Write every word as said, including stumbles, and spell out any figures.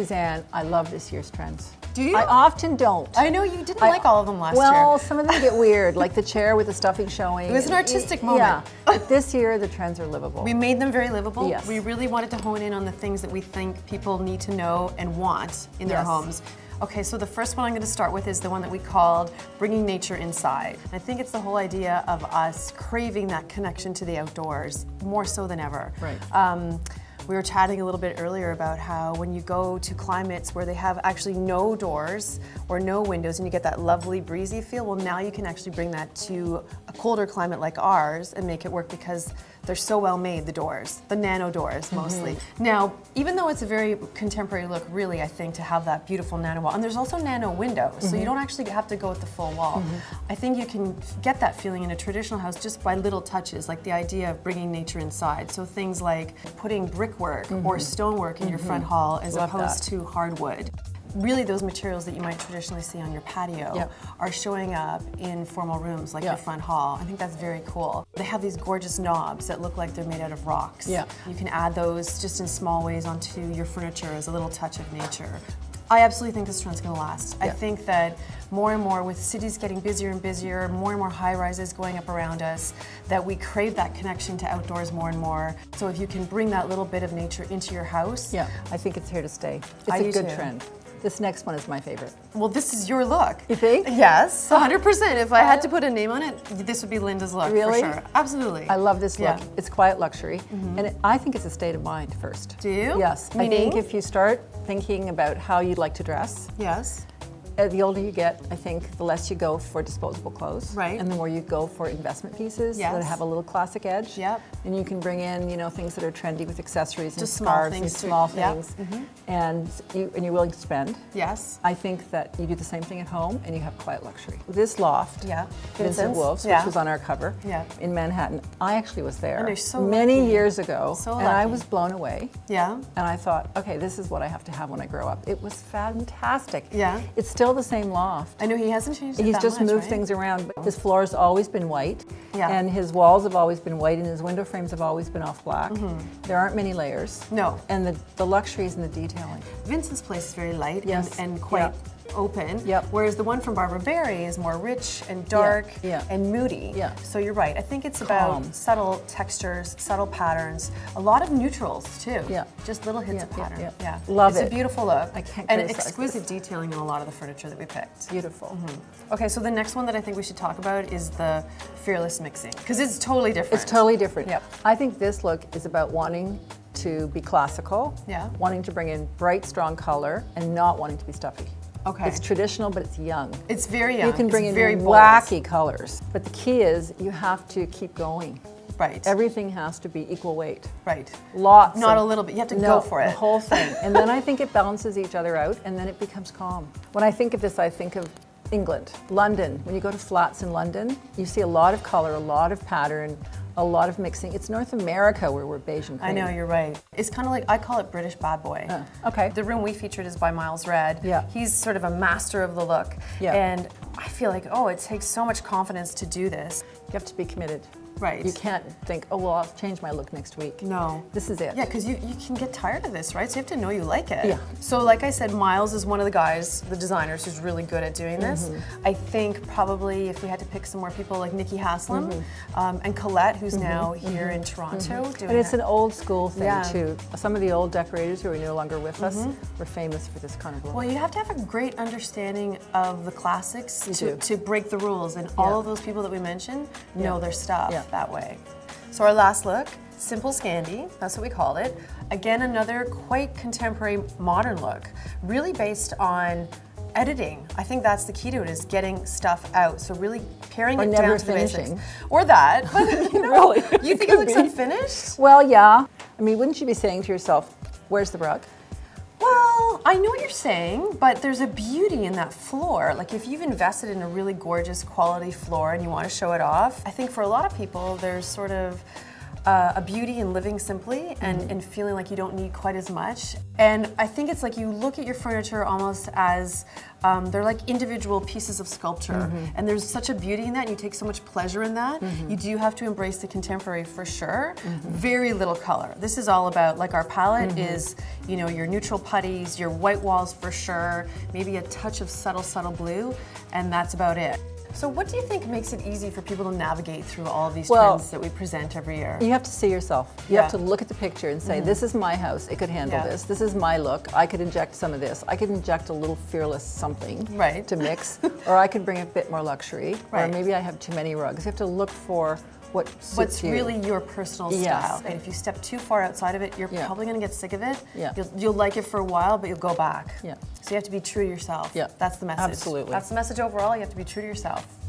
Suzanne, I love this year's trends. Do you? I often don't. I know you didn't I, like all of them last well, year. Well, some of them get weird, like the chair with the stuffing showing. It was an artistic it, moment. Yeah. But this year, the trends are livable. We made them very livable. Yes. We really wanted to hone in on the things that we think people need to know and want in their yes. homes. Okay, so the first one I'm going to start with is the one that we called Bringing Nature Inside. I think it's the whole idea of us craving that connection to the outdoors, more so than ever. Right. Um, we were chatting a little bit earlier about how when you go to climates where they have actually no doors or no windows and you get that lovely breezy feel, well now you can actually bring that to a colder climate like ours and make it work because they're so well made, the doors, the nano doors mostly. Mm-hmm. Now, even though it's a very contemporary look really, I think, to have that beautiful nano wall, and there's also nano windows, mm-hmm. so you don't actually have to go with the full wall. Mm-hmm. I think you can get that feeling in a traditional house just by little touches, like the idea of bringing nature inside. So things like putting brickwork mm-hmm. or stonework in mm-hmm. your front hall as Love opposed that. to hardwood. Really those materials that you might traditionally see on your patio yep. are showing up in formal rooms like yep. your front hall. I think that's very cool. They have these gorgeous knobs that look like they're made out of rocks. Yep. You can add those just in small ways onto your furniture as a little touch of nature. I absolutely think this trend's gonna last. Yep. I think that more and more, with cities getting busier and busier, more and more high-rises going up around us, that we crave that connection to outdoors more and more. So if you can bring that little bit of nature into your house. Yeah, I think it's here to stay. It's I a good too. trend. This next one is my favorite. Well, this is your look. You think? Yes, one hundred percent. If I had to put a name on it, this would be Linda's look, really? for sure. Absolutely. I love this look. Yeah. It's quiet luxury, mm-hmm. and it, I think it's a state of mind first. Do you? Yes. Meaning? I think if you start thinking about how you'd like to dress, yes. Uh, the older you get, I think, the less you go for disposable clothes, right? And the more you go for investment pieces yes. that have a little classic edge. Yep. And you can bring in, you know, things that are trendy with accessories and Just scarves small and small too. things, yep. mm-hmm. and you and you're willing to spend. Yes. I think that you do the same thing at home, and you have quiet luxury. This loft, yeah. Vincent Wolf's, yeah. which was on our cover, yeah. in Manhattan. I actually was there and so many lucky. years ago, so and I was blown away. Yeah. And I thought, okay, this is what I have to have when I grow up. It was fantastic. Yeah. It's still the same loft. I know he hasn't changed it He's that just much, moved right? things around. His floor's always been white, yeah. and his walls have always been white, and his window frames have always been off black. Mm-hmm. There aren't many layers. No. And the, the luxuries and the detailing. Vincent's place is very light yes. and, and quite yeah. open, yep. whereas the one from Barbara Barry is more rich and dark yeah. Yeah. and moody. Yeah. So you're right. I think it's Calm. about subtle textures, subtle patterns, a lot of neutrals too. Yeah. Just little hints yeah. of pattern. Yeah. yeah. yeah. Love it's it. It's a beautiful look. I can't And exquisite this. detailing in a lot of the furniture that we picked. Beautiful. Mm-hmm. Okay, so the next one that I think we should talk about is the fearless mixing, because it's totally different. It's totally different. Yep. I think this look is about wanting to be classical, yeah. wanting to bring in bright, strong color, and not wanting to be stuffy. Okay. It's traditional, but it's young. It's very young. You can bring it's in very wacky bold. colors, but the key is you have to keep going. Right. Everything has to be equal weight. Right. Lots. Not of, a little bit. You have to no, go for it. The whole thing. And then I think it balances each other out, and then it becomes calm. When I think of this, I think of England, London. When you go to flats in London, you see a lot of color, a lot of pattern, a lot of mixing. It's North America where we're beige and cream. I know, you're right. It's kind of like, I call it British bad boy. Uh, okay. The room we featured is by Miles Redd. Yeah. He's sort of a master of the look. Yeah. And I feel like, oh, it takes so much confidence to do this. You have to be committed. Right. You can't think, oh, well, I'll change my look next week. No. This is it. Yeah, because you, you can get tired of this, right? So you have to know you like it. Yeah. So like I said, Miles is one of the guys, the designers, who's really good at doing this. Mm-hmm. I think probably if we had to pick some more people like Nikki Haslam mm-hmm. um, and Colette, who's mm-hmm. now here mm-hmm. in Toronto. Mm-hmm. doing And it's it. an old school thing, yeah. too. Some of the old decorators who are no longer with mm-hmm. us were famous for this kind of look. Well, you have to have a great understanding of the classics to, to break the rules. And yeah. all of those people that we mentioned know yeah. their stuff. Yeah. that way. So our last look, Simple Scandi, that's what we called it. Again, another quite contemporary modern look, really based on editing. I think that's the key to it, is getting stuff out. So really paring or it down to finishing. the basics. Or that, but you know, really? you think it looks be. unfinished? Well, yeah. I mean, wouldn't you be saying to yourself, where's the rug? Well, I know what you're saying, but there's a beauty in that floor. Like if you've invested in a really gorgeous quality floor and you want to show it off, I think for a lot of people, there's sort of uh, a beauty in living simply and, mm-hmm. and feeling like you don't need quite as much. And I think it's like you look at your furniture almost as um, they're like individual pieces of sculpture. Mm-hmm. And there's such a beauty in that, and you take so much pleasure in that. Mm-hmm. You do have to embrace the contemporary for sure. Mm-hmm. Very little color. This is all about, like our palette mm-hmm. is, you know, your neutral putties, your white walls for sure, maybe a touch of subtle, subtle blue, and that's about it. So what do you think makes it easy for people to navigate through all these well, trends that we present every year? You have to see yourself. You yeah. have to look at the picture and say, mm-hmm. this is my house, it could handle yeah. this. This is my look, I could inject some of this. I could inject a little fearless something right. to mix, or I could bring a bit more luxury, right. or maybe I have too many rugs. You have to look for what suits What's you. really your personal yes. style. And if you step too far outside of it, you're yeah. probably gonna get sick of it. Yeah. You'll, you'll like it for a while, but you'll go back. Yeah. So you have to be true to yourself. Yeah. That's the message. Absolutely. That's the message overall, you have to be true to yourself.